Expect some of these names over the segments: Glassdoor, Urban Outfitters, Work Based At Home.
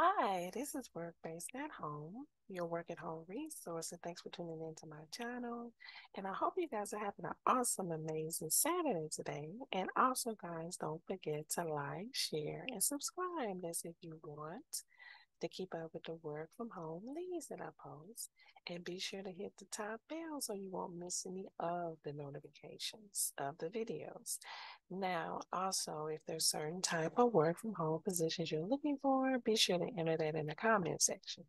Hi, this is Work Based at Home, your work at home resource, and thanks for tuning in to my channel. And I hope you guys are having an awesome, amazing Saturday today. And also, guys, don't forget to like, share, and subscribe. That's if you want to keep up with the work from home leads that I post. And be sure to hit the top bell so you won't miss any of the notifications of the videos. Now, also, if there's certain type of work from home positions you're looking for, be sure to enter that in the comment section.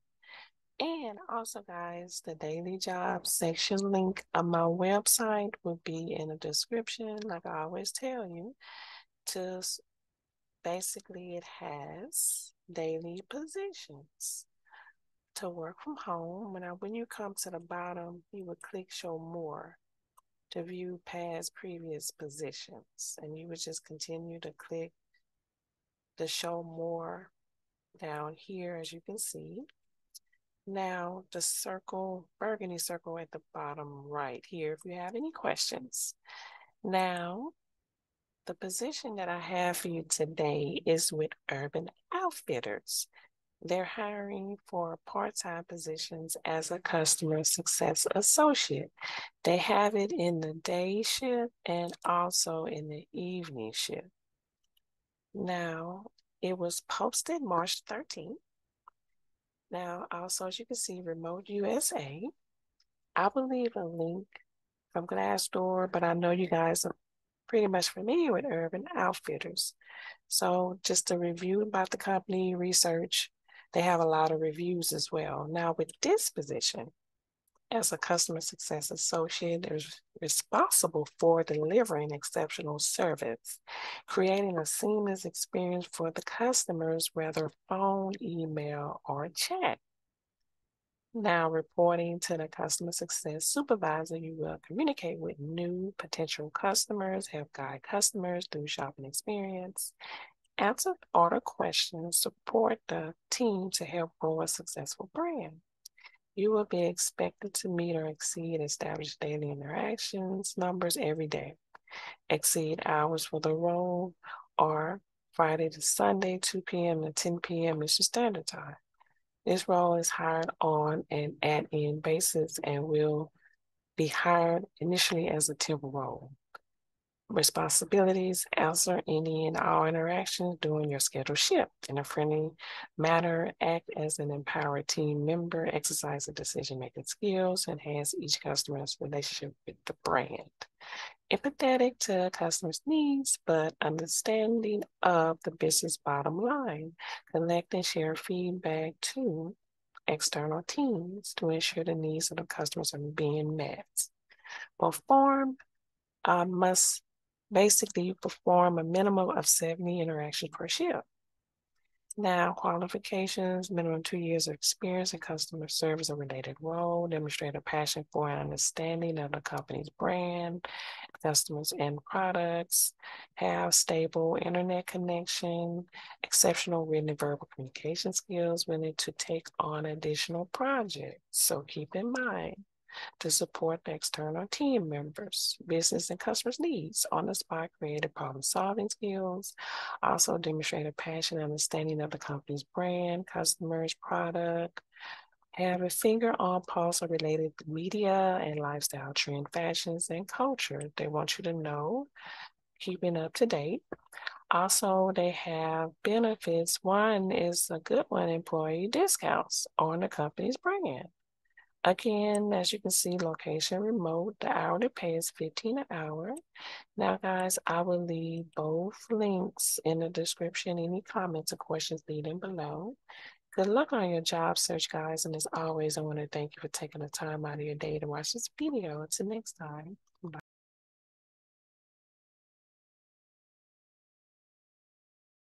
And also, guys, the daily job section link on my website will be in the description, like I always tell you. To basically, it has daily positions to work from home. When you come to the bottom, you would click show more to view past previous positions, and you would just continue to click the show more down here, as you can see. Now the circle, burgundy circle at the bottom right here, if you have any questions. Now the position that I have for you today is with Urban Outfitters. They're hiring for part-time positions as a customer success associate. They have it in the day shift and also in the evening shift. Now, it was posted March 13th. Now, also, as you can see, Remote USA. I will leave a link from Glassdoor, but I know you guys are pretty much familiar with Urban Outfitters. So just a review about the company, research. They have a lot of reviews as well. Now with this position, as a customer success associate, they're responsible for delivering exceptional service, creating a seamless experience for the customers, whether phone, email, or chat. Now, reporting to the customer success supervisor, you will communicate with new potential customers, help guide customers through shopping experience, answer order questions, support the team to help grow a successful brand. You will be expected to meet or exceed established daily interactions numbers every day, exceed hours for the role, or Friday to Sunday, 2 p.m. to 10 p.m. Eastern Standard Time. This role is hired on an at-in basis and will be hired initially as a temp role. Responsibilities: answer any and all interactions during your scheduled shift in a friendly manner, act as an empowered team member, exercise the decision-making skills, enhance each customer's relationship with the brand. Empathetic to customers' needs, but understanding of the business bottom line. Collect and share feedback to external teams to ensure the needs of the customers are being met. Perform must basically perform a minimum of 70 interactions per shift. Now, qualifications: minimum 2 years of experience in customer service or related role, demonstrate a passion for and understanding of the company's brand, customers, and products, have stable internet connection, exceptional written and verbal communication skills, willing to take on additional projects. So keep in mind to support the external team members, business and customers' needs, on-the-spot creative problem-solving skills, also demonstrate a passion and understanding of the company's brand, customers, product, have a finger on pulse of related media and lifestyle trend fashions and culture. They want you to know, keeping up to date. Also, they have benefits. One is a good one, employee discounts on the company's brand. Again, as you can see, location remote, the hourly pay is $15 an hour. Now, guys, I will leave both links in the description. Any comments or questions, leave them below. Good luck on your job search, guys. And as always, I want to thank you for taking the time out of your day to watch this video. Until next time.